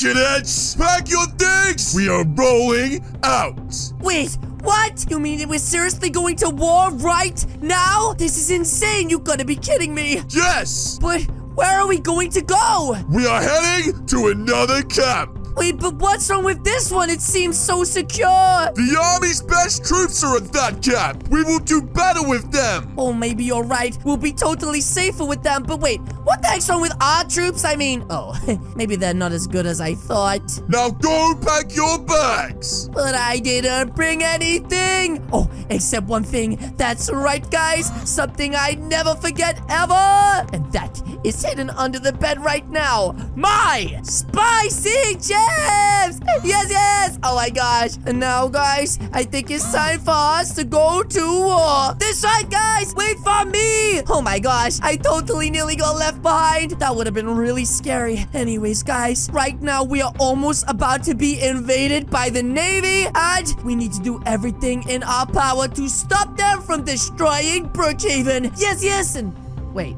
kitchenettes! Pack your things! We are rolling out! Wait, what? You mean we're seriously going to war right now? This is insane! You gotta be kidding me! Yes! But where are we going to go? We are heading to another camp! Wait, but what's wrong with this one? It seems so secure. The army's best troops are at that camp. We will do better with them. Oh, maybe you're right. We'll be totally safer with them. But wait, what the heck's wrong with our troops? I mean, oh, maybe they're not as good as I thought. Now go pack your bags. But I didn't bring anything. Oh, except one thing. That's right, guys. Something I never forget ever. And that is hidden under the bed right now. My spicy chips. Yes! Yes, yes! Oh my gosh. And now, guys, I think it's time for us to go to war. That's right, guys! Wait for me! Oh my gosh, I totally nearly got left behind. That would have been really scary. Anyways, guys, right now we are almost about to be invaded by the Navy, and we need to do everything in our power to stop them from destroying Brookhaven. Yes, yes, and wait,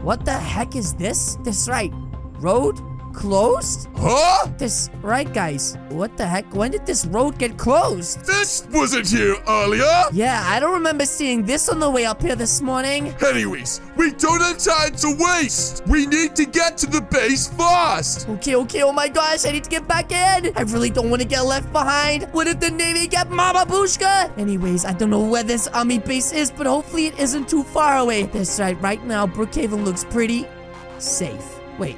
what the heck is this? That's right, road? Closed? Huh? This, right, guys. What the heck? When did this road get closed? This wasn't here earlier. Yeah, I don't remember seeing this on the way up here this morning. Anyways, we don't have time to waste. We need to get to the base fast. Okay. Oh my gosh, I need to get back in. I really don't want to get left behind. What if the Navy get Mama Bushka? Anyways, I don't know where this army base is, but hopefully it isn't too far away. That's right. Right now, Brookhaven looks pretty safe. Wait.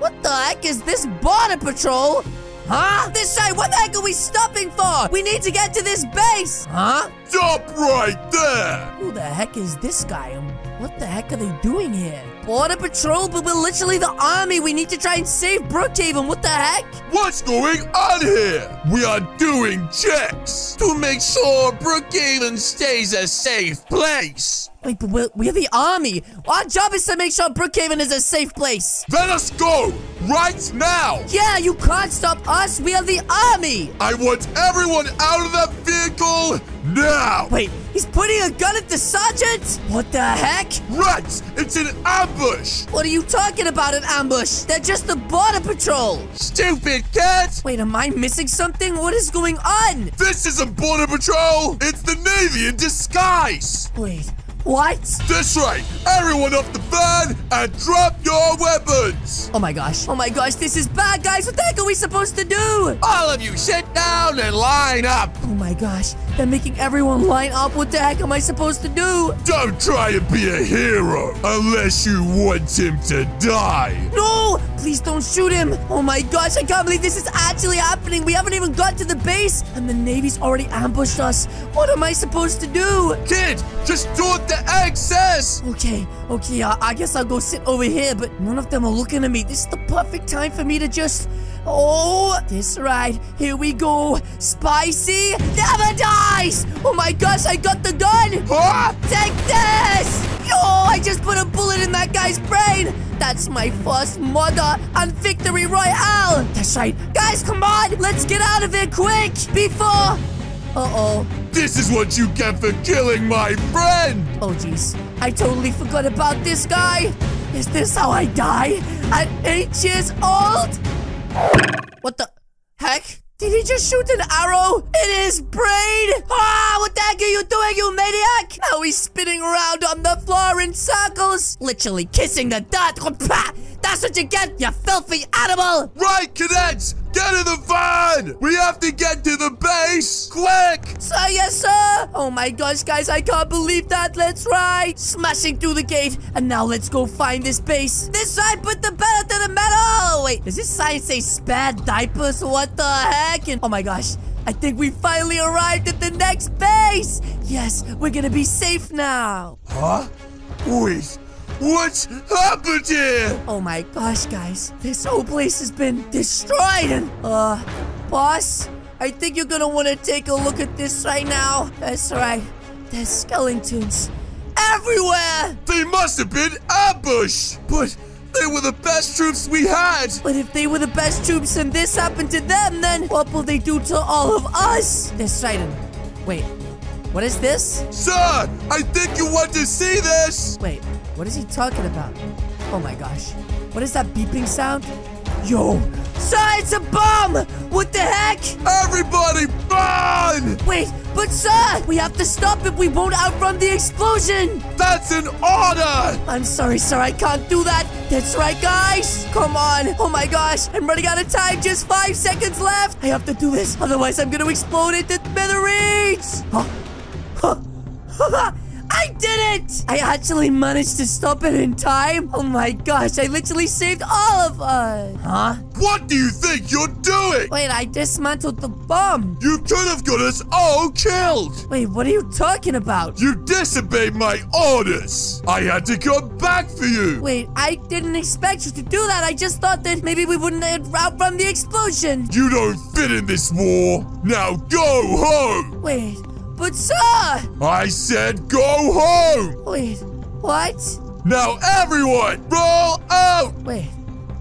What the heck is this border patrol? Huh? This side, what the heck are we stopping for? We need to get to this base. Huh? Stop right there. Who the heck is this guy? What the heck are they doing here? Border patrol, but we're literally the army. We need to try and save Brookhaven. What the heck? What's going on here? We are doing checks to make sure Brookhaven stays a safe place. Wait, but we're the army. Our job is to make sure Brookhaven is a safe place. Let us go right now. Yeah, you can't stop us. We are the army. I want everyone out of that vehicle now. Wait, he's putting a gun at the sergeant? What the heck? Rats, it's an ambush. What are you talking about, an ambush? They're just the border patrol. Stupid cat. Wait, am I missing something? What is going on? This isn't border patrol. It's the Navy in disguise. Wait. What? That's right. Everyone off the van and drop your weapons. Oh, my gosh. Oh, my gosh. This is bad, guys. What the heck are we supposed to do? All of you sit down and line up. Oh, my gosh. They're making everyone line up. What the heck am I supposed to do? Don't try and be a hero unless you want him to die. No! Please don't shoot him. Oh, my gosh. I can't believe this is actually happening. We haven't even got to the base, and the Navy's already ambushed us. What am I supposed to do? Kid, just do it. The access! Okay, I guess I'll go sit over here, but none of them are looking at me. This is the perfect time for me to just... Oh, this right. Here we go. Spicy never dies! Oh my gosh, I got the gun! Huh? Take this! Oh, I just put a bullet in that guy's brain! That's my first murder on Victory Royale! That's right. Guys, come on! Let's get out of here quick! Before... Uh-oh. This is what you get for killing my friend! Oh, jeez. I totally forgot about this guy. Is this how I die? At 8 years old? What the heck? Did he just shoot an arrow in his brain? Ah, what the heck are you doing, you maniac? Now he's spinning around on the floor in circles. Literally kissing the dot. That's what you get, you filthy animal! Right, cadets! Get in the van! We have to get to the base! Quick! Sir, yes, sir! Oh my gosh, guys, I can't believe that. Let's ride! Smashing through the gate, and now let's go find this base. This side, put the pedal to the metal! Wait, does this sign say spare diapers? What the heck? And oh my gosh, I think we finally arrived at the next base! Yes, we're gonna be safe now. Huh? Wait. What's happened here? Oh my gosh, guys. This whole place has been destroyed. And, boss, I think you're gonna want to take a look at this right now. That's right. There's skeletons everywhere. They must have been ambushed. But they were the best troops we had. But if they were the best troops and this happened to them, then what will they do to all of us? That's right. Wait, what is this? Sir, I think you want to see this. Wait. What is he talking about? Oh my gosh. What is that beeping sound? Yo! It's a bomb! What the heck? Everybody burn! Wait, but sir, we have to stop it. We won't outrun the explosion. That's an order! I'm sorry, sir. I can't do that. That's right, guys. Come on. Oh, my gosh. I'm running out of time. Just 5 seconds left. I have to do this. Otherwise, I'm going to explode into smithereens. Huh? I did it! I actually managed to stop it in time. Oh my gosh, I literally saved all of us. Huh? What do you think you're doing? Wait, I dismantled the bomb. You could have got us all killed. Wait, what are you talking about? You disobeyed my orders. I had to come back for you. Wait, I didn't expect you to do that. I just thought that maybe we wouldn't outrun the explosion. You don't fit in this war. Now go home. Wait. But, sir! I said go home! Wait, what? Now, everyone, roll out! Wait,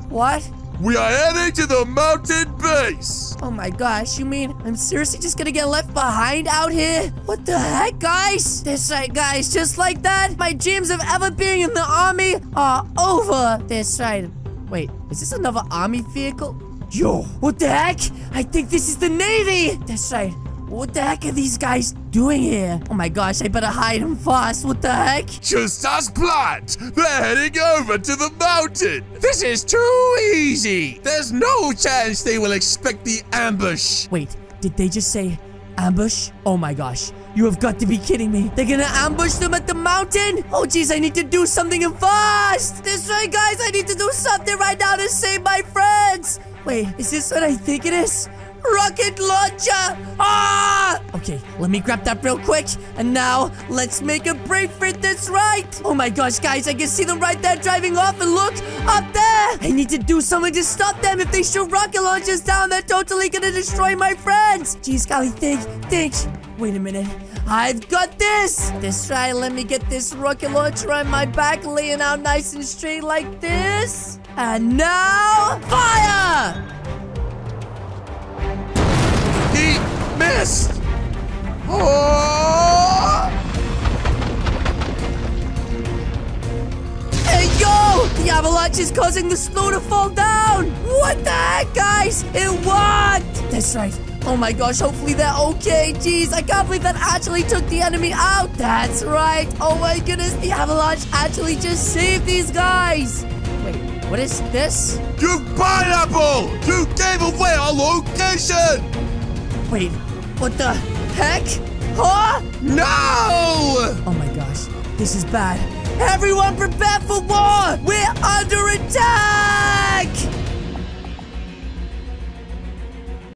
what? We are heading to the mountain base! Oh, my gosh, you mean I'm seriously just gonna get left behind out here? What the heck, guys? That's right, guys, just like that, my dreams of ever being in the army are over. That's right. Wait, is this another army vehicle? Yo, what the heck? I think this is the Navy! That's right. What the heck are these guys doing here? Oh my gosh, I better hide them fast. What the heck? Just as planned, they're heading over to the mountain. This is too easy. There's no chance they will expect the ambush. Wait, did they just say ambush? Oh my gosh, you have got to be kidding me. They're gonna ambush them at the mountain? Oh geez, I need to do something fast. That's right, guys, I need to do something right now to save my friends. Wait, is this what I think it is? Rocket launcher! Ah! Okay, let me grab that real quick. And now, let's make a break for it. That's right. Oh my gosh, guys, I can see them right there driving off. And look, up there. I need to do something to stop them. If they shoot rocket launchers down, they're totally gonna destroy my friends. Jeez, golly, think. Wait a minute. I've got this. That's right, let me get this rocket launcher on my back, laying out nice and straight like this. And now, fire! Missed! Oh! Hey, yo! The avalanche is causing the snow to fall down! What the heck, guys? It worked! That's right. Oh my gosh, hopefully they're okay. Jeez, I can't believe that actually took the enemy out. That's right. Oh my goodness, the avalanche actually just saved these guys. Wait, what is this? You pineapple! You gave away our location! Wait, what the heck? Huh? No! Oh my gosh, this is bad. Everyone prepare for war! We're under attack!